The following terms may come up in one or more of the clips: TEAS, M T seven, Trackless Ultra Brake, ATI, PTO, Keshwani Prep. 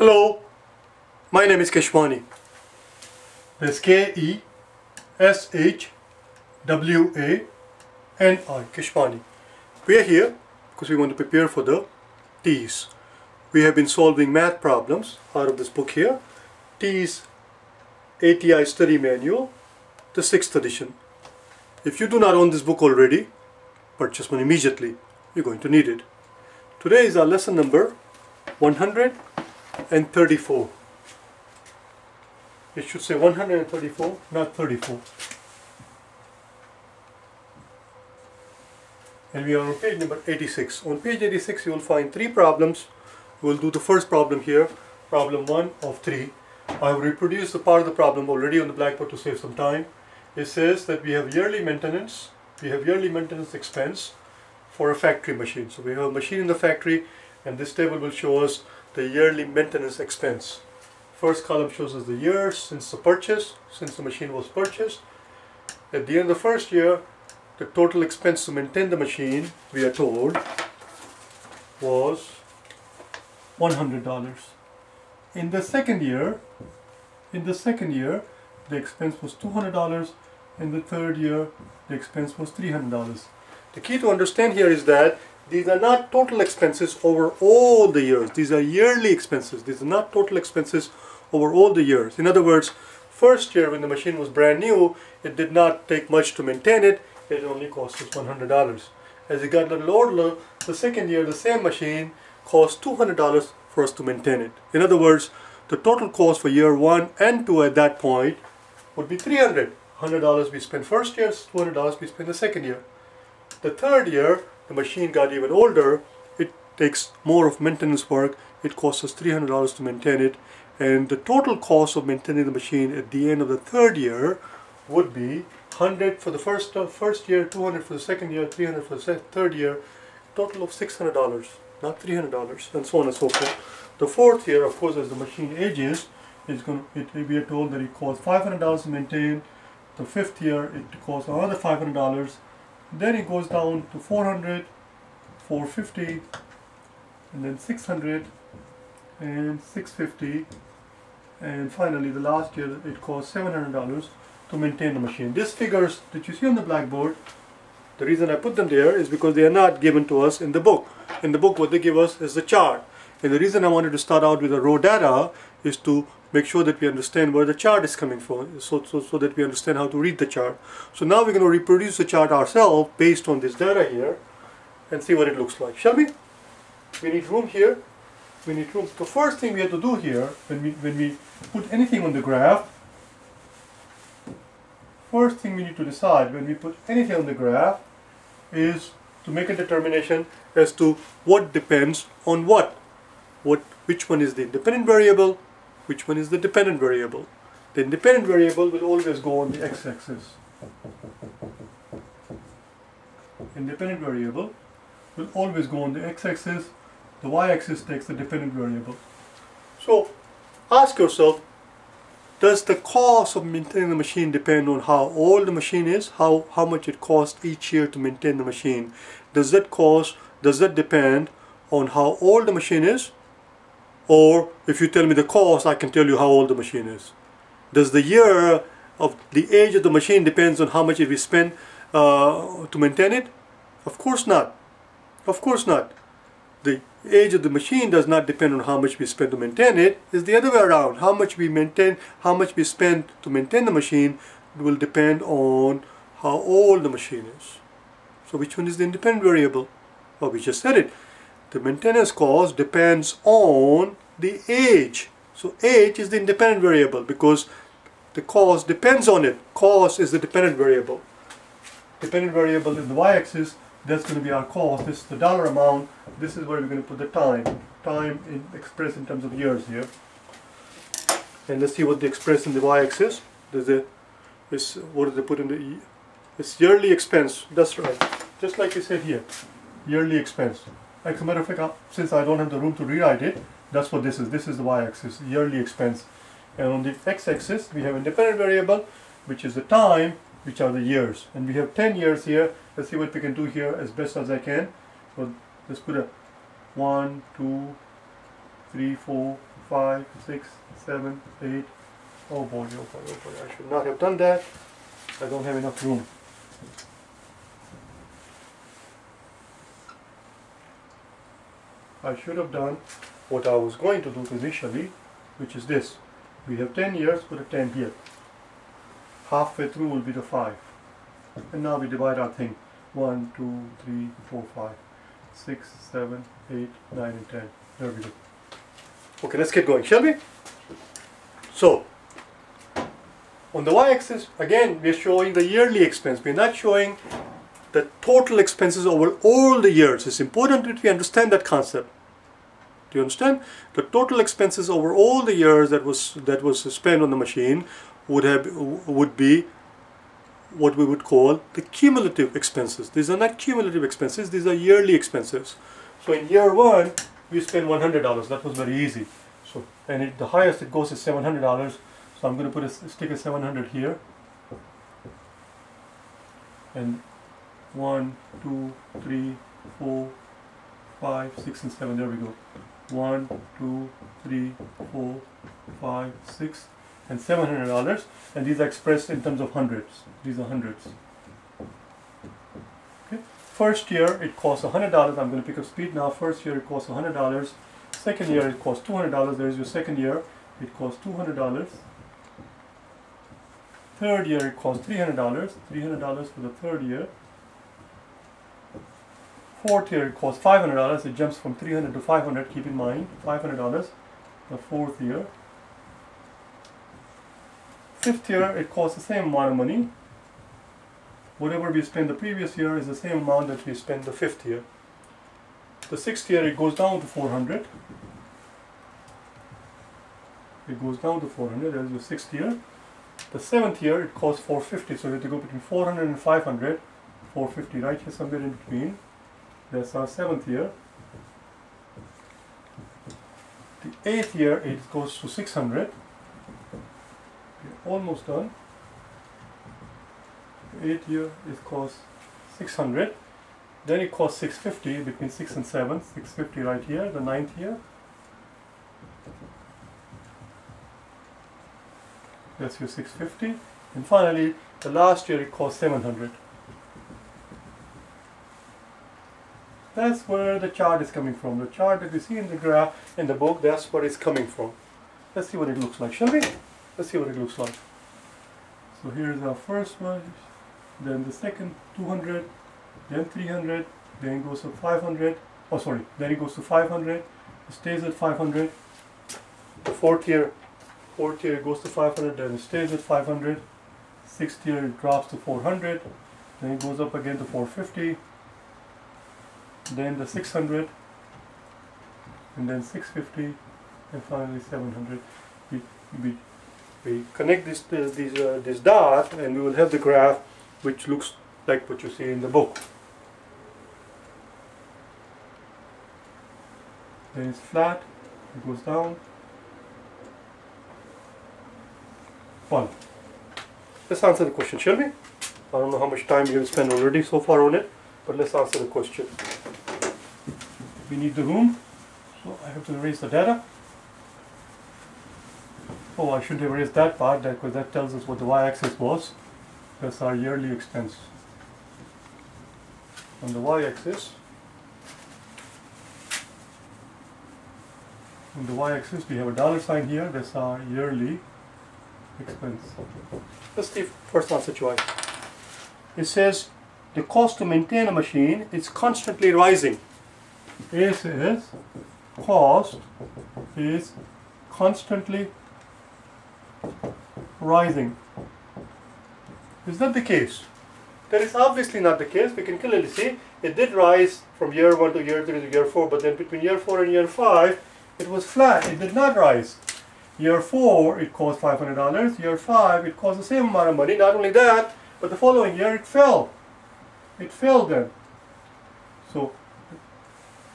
Hello, my name is Keshwani. That's K-E-S-H-W-A-N-I, Keshwani. We are here because we want to prepare for the TEAS. We have been solving math problems out of this book here, TEAS ATI Study Manual, the 6th edition. If you do not own this book already, purchase one immediately. You're going to need it. Today is our lesson number 134. It should say 134, not 34. And we are on page number 86. On page 86 you will find three problems. We will do the first problem here, problem 1 of 3. I have reproduced the part of the problem already on the blackboard to save some time. It says that we have yearly maintenance. We have yearly maintenance expense for a factory machine. So we have a machine in the factory, and this table will show us the yearly maintenance expense. First column shows us the year since the purchase, since the machine was purchased. At the end of the first year, the total expense to maintain the machine, we are told, was $100. In the second year, the expense was $200. In the third year, the expense was $300. The key to understand here is that these are not total expenses over all the years. These are yearly expenses. These are not total expenses over all the years. In other words, first year when the machine was brand new, it did not take much to maintain it. It only cost us $100. As it got a little older, the second year the same machine cost $200 for us to maintain it. In other words, the total cost for year 1 and 2 at that point would be $300. $100 we spent first year, $200 we spent the second year. The third year, the machine got even older, it takes more of maintenance work, it costs us $300 to maintain it, and the total cost of maintaining the machine at the end of the third year would be $100 for the first year, $200 for the second year, $300 for the third year, total of $600, not $300, and so on and so forth. The fourth year, of course, as the machine ages, we are told that it costs $500 to maintain. The fifth year, it costs another $500. Then it goes down to $400, $450, and then $600, and $650, and finally the last year it costs $700 to maintain the machine. These figures that you see on the blackboard, the reason I put them there is because they are not given to us in the book. In the book what they give us is the chart, and the reason I wanted to start out with the raw data is to make sure that we understand where the chart is coming from, so that we understand how to read the chart. So now we're going to reproduce the chart ourselves based on this data here and see what it looks like, shall we? We need room here, we need room. The first thing we have to do here, when we put anything on the graph, first thing we need to decide when we put anything on the graph is to make a determination as to what depends on what which one is the independent variable, which one is the dependent variable. The independent variable will always go on the x-axis. Independent variable will always go on the x-axis. The y-axis takes the dependent variable. So ask yourself, does the cost of maintaining the machine depend on how old the machine is, how much it costs each year to maintain the machine? Does that depend on how old the machine is? Or if you tell me the cost, I can tell you how old the machine is. Does the year of the age of the machine depends on how much we spend to maintain it? Of course not. Of course not. The age of the machine does not depend on how much we spend to maintain it. It's the other way around. How much we spend to maintain the machine will depend on how old the machine is. So which one is the independent variable? Well, we just said it. The maintenance cost depends on the age. So age is the independent variable because the cost depends on it. Cost is the dependent variable. Dependent variable is the y-axis. That's going to be our cost. This is the dollar amount. This is where we're going to put the time. Time expressed in terms of years here. And let's see what they express in the y-axis. What do they put in the... It's yearly expense. That's right. Just like we said here. Yearly expense. As a matter of fact, since I don't have the room to rewrite it, that's what this is. This is the y-axis, yearly expense. And on the x-axis, we have independent variable, which is the time, which are the years. And we have 10 years here. Let's see what we can do here as best as I can. So let's put a 1, 2, 3, 4, 5, 6, 7, 8. Oh boy, oh boy, oh boy, I should not have done that. I don't have enough room. I should have done what I was going to do initially, which is this. We have 10 years, put a 10 here. Halfway through will be the 5. And now we divide our thing. 1, 2, 3, 4, 5, 6, 7, 8, 9, and 10. There we go. Okay, let's get going, shall we? So, on the y-axis, again, we are showing the yearly expense. We are not showing the total expenses over all the years. It's important that we understand that concept. Do you understand? The total expenses over all the years that was spent on the machine would be what we would call the cumulative expenses. These are not cumulative expenses, these are yearly expenses. So in year 1, we spent $100. That was very easy. So, and the highest it goes is $700. So I'm going to put stick a 700 here. And 1, 2, 3, 4, 5, 6, and 7. There we go. 1, 2, 3, 4, 5, 6, and $700. And these are expressed in terms of hundreds. These are hundreds. Okay. First year it costs $100. I'm going to pick up speed now. First year it costs $100. Second year it costs $200. There is your second year. It costs $200. Third year it costs $300. $300 for the third year. Fourth year it costs $500. It jumps from 300 to 500. Keep in mind, $500 the fourth year. Fifth year it costs the same amount of money. Whatever we spent the previous year is the same amount that we spent the fifth year. The sixth year it goes down to 400. It goes down to 400. That is the sixth year. The seventh year it costs 450. So we have to go between 400 and 500. 450 right here somewhere in between. That's our seventh year. The eighth year it goes to 600. We're almost done. The eighth year it costs 600. Then it costs 650 between 6 and 7. 650 right here. The ninth year. That's your 650. And finally, the last year it costs 700. That's where the chart is coming from. The chart that we see in the graph in the book, that's where it's coming from. Let's see what it looks like, shall we? Let's see what it looks like. So here's our first one, then the second 200, then 300, then it goes to 500. Oh, sorry, then it goes to 500. It stays at 500. The fourth year it goes to 500, then it stays at 500. Sixth year it drops to 400, then it goes up again to 450. Then the 600, and then 650, and finally 700. We connect this dot, and we will have the graph, which looks like what you see in the book. Then it's flat. It goes down. Fun. Let's answer the question, shall we? I don't know how much time you have spent already so far on it, but let's answer the question. We need the room, so I have to erase the data. Oh, I shouldn't erase that part, because that tells us what the y-axis was. That's our yearly expense. On the y-axis, we have a dollar sign here. That's our yearly expense. Let's see first answer choice. It says the cost to maintain a machine is constantly rising. A says cost is constantly rising. Is that the case? That is obviously not the case. We can clearly see it did rise from year 1 to year 3 to year 4, but then between year 4 and year 5 it was flat. It did not rise. Year 4 it cost $500. Year 5 it cost the same amount of money. Not only that, but the following year it fell. It fell then. So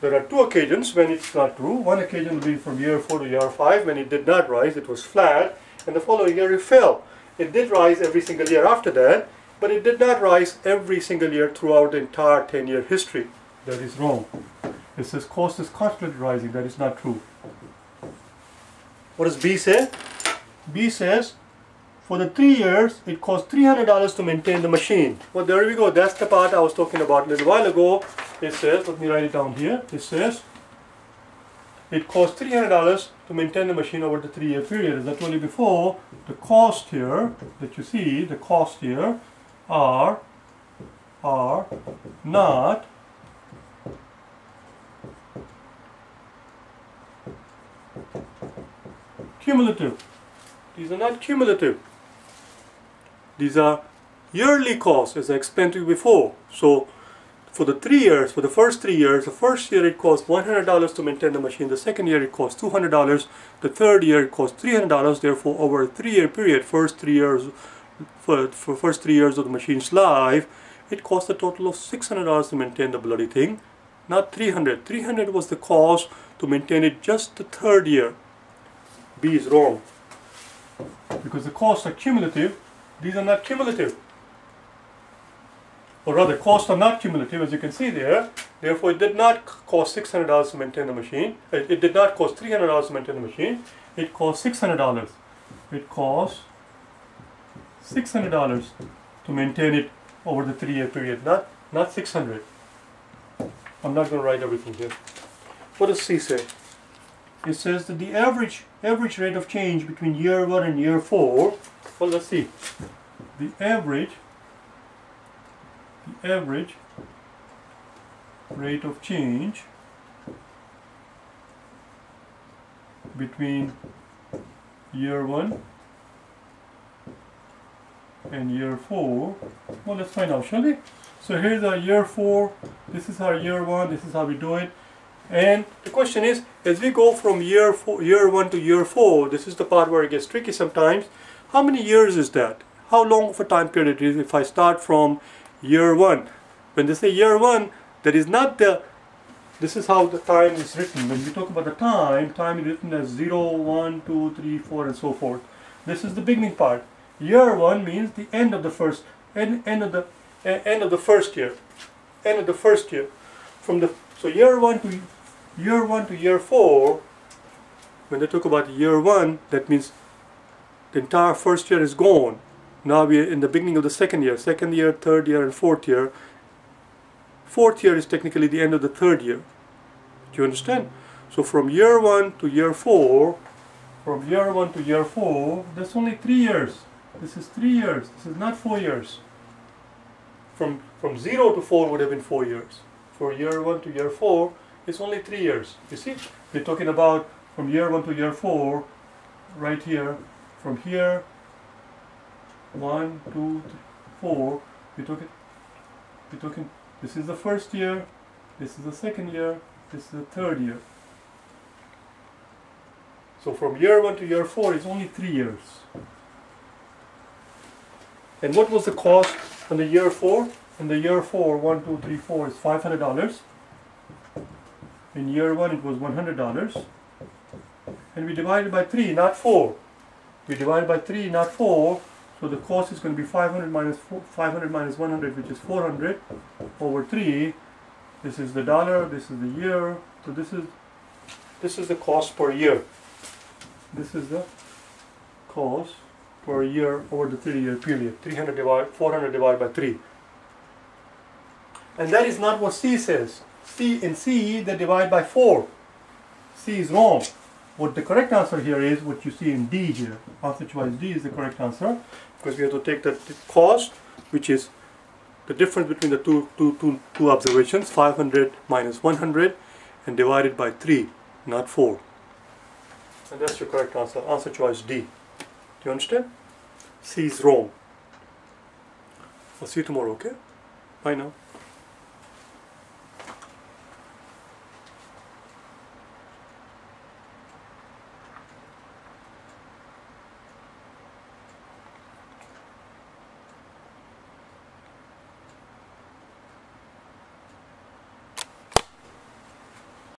there are two occasions when it's not true. One occasion will be from year 4 to year 5 when it did not rise, it was flat, and the following year it fell. It did rise every single year after that, but it did not rise every single year throughout the entire 10-year history. That is wrong. It says cost is constantly rising. That is not true. What does B say? B says for the 3 years it costs $300 to maintain the machine. Well, there we go. That's the part I was talking about a little while ago. It says, let me write it down here. It says it costs $300 to maintain the machine over the 3 year period. As I told you before, the cost here that you see, the cost here are not cumulative. These are not cumulative. These are yearly costs, as I explained to you before. So for the 3 years, for the first 3 years, the first year it costs $100 to maintain the machine, the second year it costs $200, the third year it costs $300, therefore over a 3 year period, first three years of the machine's life, it costs a total of $600 to maintain the bloody thing, not $300. $300 was the cost to maintain it just the third year. B is wrong, because the costs are cumulative, these are not cumulative. Or rather, costs are not cumulative, as you can see there. Therefore, it did not cost $600 to maintain the machine. It did not cost $300 to maintain the machine. It cost $600. It cost $600 to maintain it over the 3 year period, not 600. I'm not going to write everything here. What does C say? It says that the average rate of change between year 1 and year 4, well, let's see. The average rate of change between year 1 and year 4. Well, let's find out, shall we? So here's our year 4, this is our year 1, this is how we do it. And the question is, as we go from year 1 to year 4, this is the part where it gets tricky sometimes. How many years is that? How long of a time period is it if I start from year 1? When they say year 1, that is not the, this is how the time is written. When we talk about the time is written as 0, 1, 2, 3, 4 and so forth. This is the beginning part. Year 1 means the end of the first, end of the first year. So year 1 to year 4, when they talk about year 1, that means the entire first year is gone. Now we are in the beginning of the second year, third year and fourth year. Fourth year is technically the end of the third year. Do you understand? So from year 1 to year 4, that's only 3 years. This is 3 years. This is not 4 years. From 0 to 4 would have been 4 years. For year 1 to year 4, it's only 3 years. You see, we're talking about from year 1 to year 4, right here, from here, 1, 2, 3, 4, we're talking, this is the first year, this is the second year, this is the third year. So from year 1 to year 4 is only 3 years. And what was the cost on the year 4? In the year 4, 1, 2, 3, 4 is $500. In year 1 it was $100. And we divided by 3, not 4. We divided by 3, not 4. So the cost is going to be 500 minus 100, which is 400 over 3. This is the dollar, this is the year. So this is the cost per year. This is the cost per year over the 3 year period. 400 divided by 3. And that is not what C says. In C, they divide by 4. C is wrong. What the correct answer here is what you see in D here. Answer choice D is the correct answer, because we have to take the cost, which is the difference between the two observations, 500 minus 100, and divide it by 3, not 4. And that's your correct answer. Answer choice D. Do you understand? C is wrong. I'll see you tomorrow, okay? Bye now.